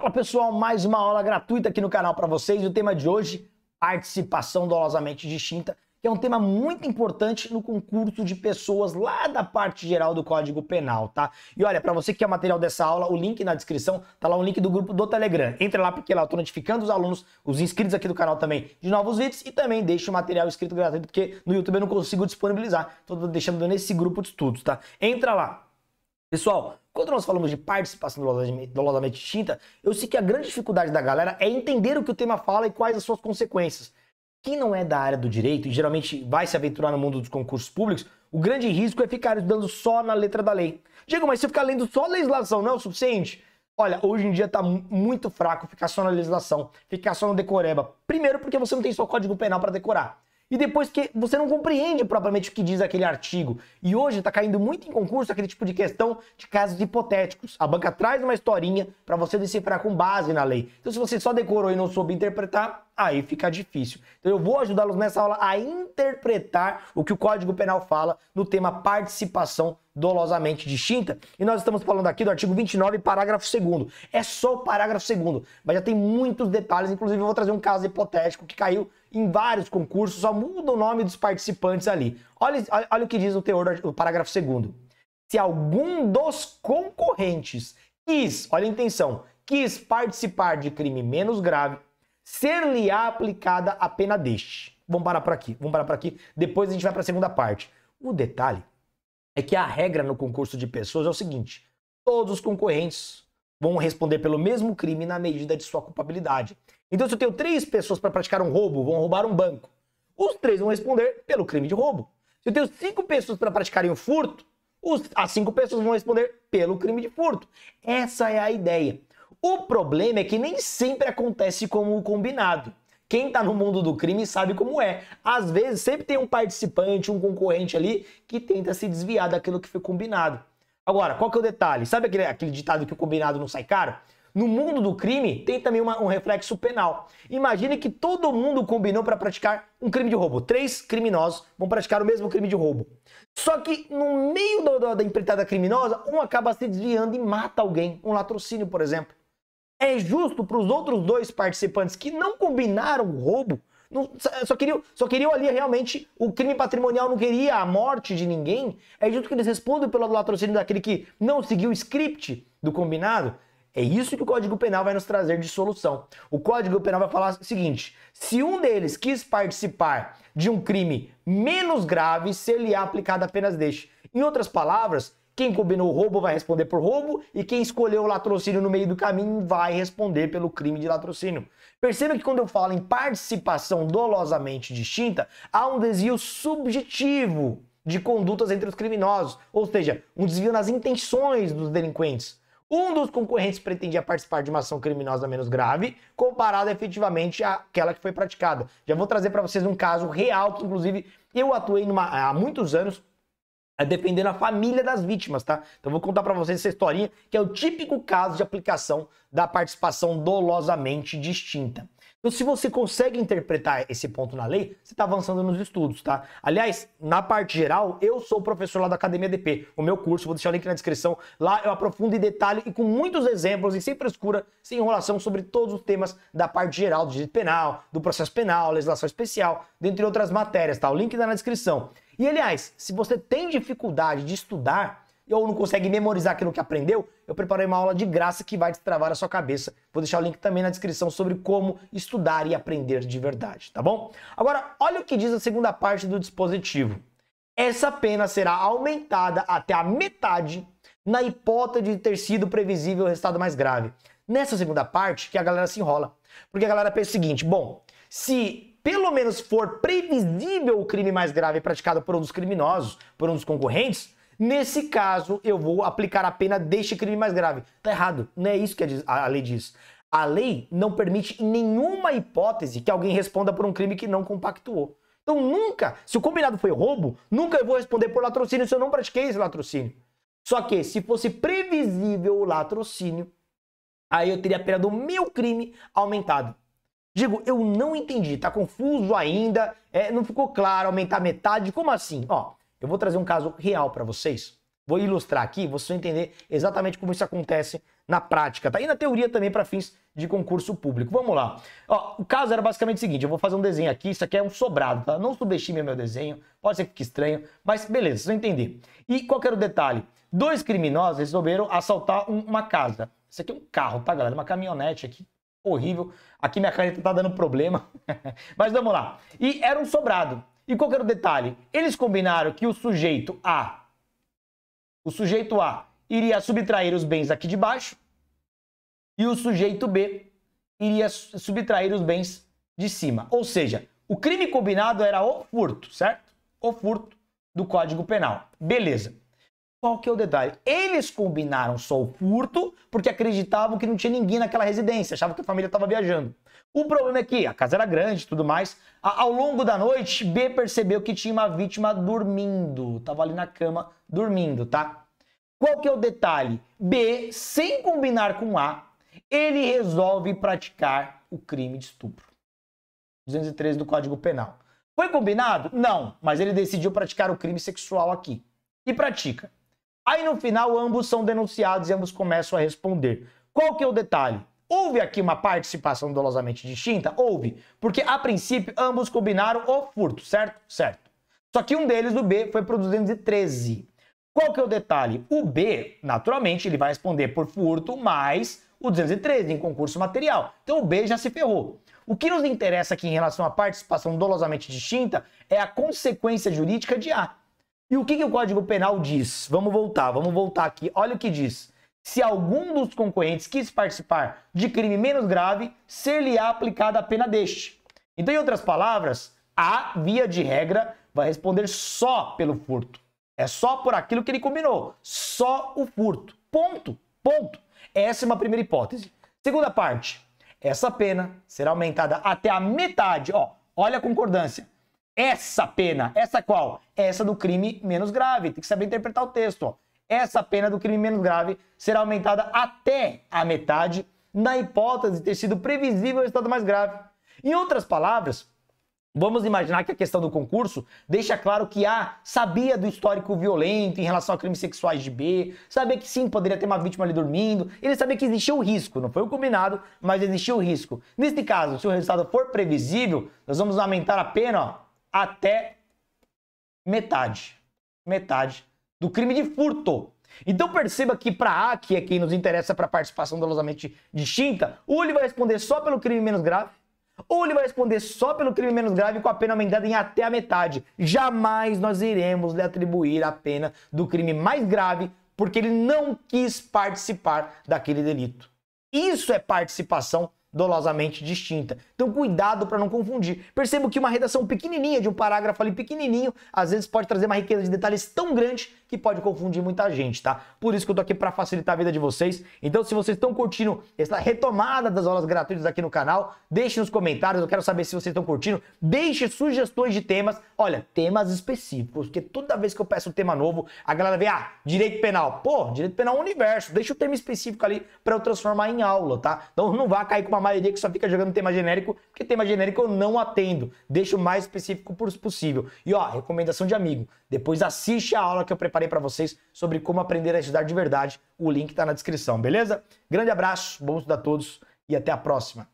Fala pessoal, mais uma aula gratuita aqui no canal para vocês. O tema de hoje, participação dolosamente distinta, que é um tema muito importante no concurso de pessoas lá da parte geral do Código Penal, tá? E olha, para você que quer material dessa aula, o link na descrição, tá lá o link do grupo do Telegram. Entra lá, porque lá eu tô notificando os alunos, os inscritos aqui do canal também, de novos vídeos e também deixa o material escrito gratuito, porque no YouTube eu não consigo disponibilizar, tô deixando nesse grupo de estudos, tá? Entra lá. Pessoal, quando nós falamos de participação dolosamente distinta, eu sei que a grande dificuldade da galera é entender o que o tema fala e quais as suas consequências. Quem não é da área do direito e geralmente vai se aventurar no mundo dos concursos públicos, o grande risco é ficar estudando só na letra da lei. Diego, mas se eu ficar lendo só a legislação não é o suficiente? Olha, hoje em dia tá muito fraco ficar só na legislação, ficar só no decoreba. Primeiro porque você não tem só Código Penal para decorar. E depois que você não compreende propriamente o que diz aquele artigo. E hoje está caindo muito em concurso aquele tipo de questão de casos hipotéticos. A banca traz uma historinha para você decifrar com base na lei. Então se você só decorou e não soube interpretar, aí fica difícil. Então eu vou ajudá-los nessa aula a interpretar o que o Código Penal fala no tema participação dolosamente distinta. E nós estamos falando aqui do artigo 29, parágrafo 2º. É só o parágrafo 2º, mas já tem muitos detalhes. Inclusive eu vou trazer um caso hipotético que caiu em vários concursos, só muda o nome dos participantes ali. Olha o que diz o teor do parágrafo 2º. Se algum dos concorrentes quis, olha a intenção, quis participar de crime menos grave, ser-lhe-á aplicada a pena deste. Vamos parar por aqui. Depois a gente vai para a segunda parte. O detalhe é que a regra no concurso de pessoas é o seguinte: todos os concorrentes vão responder pelo mesmo crime na medida de sua culpabilidade. Então, se eu tenho 3 pessoas para praticar um roubo, vão roubar um banco. Os 3 vão responder pelo crime de roubo. Se eu tenho 5 pessoas para praticarem um furto, as 5 pessoas vão responder pelo crime de furto. Essa é a ideia. O problema é que nem sempre acontece como o combinado. Quem está no mundo do crime sabe como é. Às vezes, sempre tem um participante, um concorrente ali, que tenta se desviar daquilo que foi combinado. Agora, qual que é o detalhe? Sabe aquele ditado que o combinado não sai caro? No mundo do crime, tem também um reflexo penal. Imagine que todo mundo combinou para praticar um crime de roubo. 3 criminosos vão praticar o mesmo crime de roubo. Só que no meio da empreitada criminosa, um acaba se desviando e mata alguém. Um latrocínio, por exemplo. É justo para os outros 2 participantes que não combinaram o roubo, só queriam ali realmente o crime patrimonial, não queria a morte de ninguém? É justo que eles respondam pelo latrocínio daquele que não seguiu o script do combinado? É isso que o Código Penal vai nos trazer de solução. O Código Penal vai falar o seguinte: se um deles quis participar de um crime menos grave, se lhe é aplicado apenas deste. Em outras palavras, quem combinou o roubo vai responder por roubo e quem escolheu o latrocínio no meio do caminho vai responder pelo crime de latrocínio. Percebam que quando eu falo em participação dolosamente distinta, há um desvio subjetivo de condutas entre os criminosos, ou seja, um desvio nas intenções dos delinquentes. Um dos concorrentes pretendia participar de uma ação criminosa menos grave, comparada efetivamente àquela que foi praticada. Já vou trazer para vocês um caso real que, inclusive, eu atuei há muitos anos, defendendo a família das vítimas, tá? Então vou contar pra vocês essa historinha, que é o típico caso de aplicação da participação dolosamente distinta. Então se você consegue interpretar esse ponto na lei, você tá avançando nos estudos, tá? Aliás, na parte geral, eu sou professor lá da Academia DP, o meu curso, vou deixar o link na descrição, lá eu aprofundo em detalhe e com muitos exemplos e sem frescura, sem enrolação sobre todos os temas da parte geral do direito penal, do processo penal, legislação especial, dentre outras matérias, tá? O link tá na descrição. E, aliás, se você tem dificuldade de estudar ou não consegue memorizar aquilo que aprendeu, eu preparei uma aula de graça que vai destravar a sua cabeça. Vou deixar o link também na descrição sobre como estudar e aprender de verdade, tá bom? Agora, olha o que diz a segunda parte do dispositivo. Essa pena será aumentada até a metade na hipótese de ter sido previsível o resultado mais grave. Nessa segunda parte que a galera se enrola. Porque a galera pensa o seguinte: bom, se pelo menos for previsível o crime mais grave praticado por um dos criminosos, por um dos concorrentes, nesse caso eu vou aplicar a pena deste crime mais grave. Tá errado, não é isso que a lei diz. A lei não permite em nenhuma hipótese que alguém responda por um crime que não compactuou. Então nunca, se o combinado foi roubo, nunca eu vou responder por latrocínio se eu não pratiquei esse latrocínio. Só que se fosse previsível o latrocínio, aí eu teria a pena do meu crime aumentado. Diego, eu não entendi, tá confuso ainda, não ficou claro, aumentar metade, como assim? Ó, eu vou trazer um caso real para vocês, vou ilustrar aqui, vocês vão entender exatamente como isso acontece na prática, tá? E na teoria também para fins de concurso público. Vamos lá. Ó, o caso era basicamente o seguinte, eu vou fazer um desenho aqui, isso aqui é um sobrado, tá? Não subestime meu desenho, pode ser que fique estranho, mas beleza, vocês vão entender. E qual que era o detalhe? Dois criminosos resolveram assaltar uma casa. Isso aqui é um carro, tá, galera? Uma caminhonete aqui. Horrível. Aqui minha caneta tá dando problema. Mas vamos lá. E era um sobrado. E qual que era o detalhe? Eles combinaram que o sujeito A iria subtrair os bens aqui de baixo e o sujeito B iria subtrair os bens de cima. Ou seja, o crime combinado era o furto, certo? O furto do Código Penal. Beleza. Qual que é o detalhe? Eles combinaram só o furto porque acreditavam que não tinha ninguém naquela residência, achavam que a família estava viajando. O problema é que a casa era grande e tudo mais. Ao longo da noite, B percebeu que tinha uma vítima dormindo. Estava ali na cama dormindo, tá? Qual que é o detalhe? B, sem combinar com A, ele resolve praticar o crime de estupro. 213 do Código Penal. Foi combinado? Não, mas ele decidiu praticar o crime sexual aqui. E pratica. Aí no final ambos são denunciados e ambos começam a responder. Qual que é o detalhe? Houve aqui uma participação dolosamente distinta? Houve, porque a princípio ambos combinaram o furto, certo? Certo. Só que um deles, o B, foi para o 213. Qual que é o detalhe? O B, naturalmente, ele vai responder por furto mais o 213 em concurso material. Então o B já se ferrou. O que nos interessa aqui em relação à participação dolosamente distinta é a consequência jurídica de A. E o que o Código Penal diz? Vamos voltar aqui. Olha o que diz. Se algum dos concorrentes quis participar de crime menos grave, ser-lhe-á aplicada a pena deste. Então, em outras palavras, A, via de regra, vai responder só pelo furto. É só por aquilo que ele combinou. Só o furto. Ponto. Ponto. Essa é uma primeira hipótese. Segunda parte. Essa pena será aumentada até a metade. Ó, olha a concordância. Essa pena, essa qual? Essa do crime menos grave. Tem que saber interpretar o texto. Ó. Essa pena do crime menos grave será aumentada até a metade na hipótese de ter sido previsível o resultado mais grave. Em outras palavras, vamos imaginar que a questão do concurso deixa claro que A sabia do histórico violento em relação a crimes sexuais de B, sabia que sim, poderia ter uma vítima ali dormindo, ele sabia que existia o risco, não foi o combinado, mas existia o risco. Neste caso, se o resultado for previsível, nós vamos aumentar a pena, ó, até metade do crime de furto. Então perceba que para A, que é quem nos interessa para participação dolosamente distinta, ou ele vai responder só pelo crime menos grave, ou ele vai responder só pelo crime menos grave com a pena aumentada em até a metade. Jamais nós iremos lhe atribuir a pena do crime mais grave porque ele não quis participar daquele delito. Isso é participação dolosamente distinta. Então cuidado para não confundir. Percebo que uma redação pequenininha de um parágrafo ali pequenininho, às vezes pode trazer uma riqueza de detalhes tão grande que pode confundir muita gente, tá? Por isso que eu tô aqui para facilitar a vida de vocês. Então se vocês estão curtindo essa retomada das aulas gratuitas aqui no canal, deixe nos comentários, eu quero saber se vocês estão curtindo. Deixe sugestões de temas. Olha, temas específicos, porque toda vez que eu peço um tema novo, a galera vê, ah, direito penal. Pô, direito penal é um universo. Deixa o tema específico ali para eu transformar em aula, tá? Então não vá cair com uma maioria que só fica jogando tema genérico, porque tema genérico eu não atendo. Deixo o mais específico possível. E ó, recomendação de amigo, depois assiste a aula que eu preparei para vocês sobre como aprender a estudar de verdade. O link tá na descrição, beleza? Grande abraço, bom estudo a todos e até a próxima.